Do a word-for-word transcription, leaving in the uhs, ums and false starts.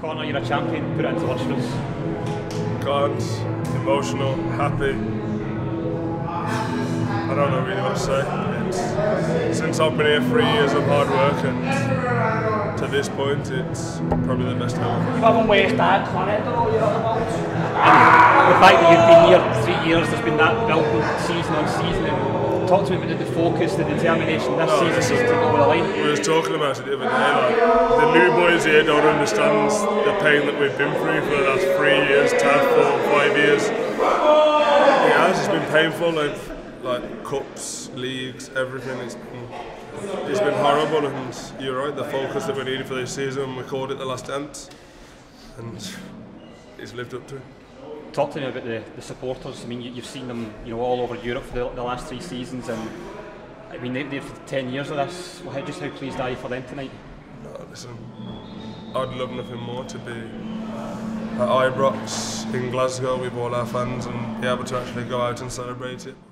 Connor, you're a champion. Put it into words for us. Calm, emotional, happy. I don't know really what to say. It's, since I've been here three years of hard work, and to this point, it's probably the best ever. You haven't wasted Connor all year long. The fact that you've been here three years, there's been that built season on season. And talk to me about the focus, the determination this oh, season is to go over the line. We were talking about it the other day. Like, the new boys here don't understand the pain that we've been through for the last three years, ten, four, five years. It has just been painful, like, like cups, leagues, everything. It's, it's been horrible, and you're right, the focus that we needed for this season, we called it the last dance, and it's lived up to it. Talk to me about the, the supporters. I mean, you, you've seen them, you know, all over Europe for the, the last three seasons, and I mean, they've been for ten years of this. Well, how, just how pleased are you for them tonight? Listen, I'd love nothing more to be at Ibrox in Glasgow with all our fans and be able to actually go out and celebrate it.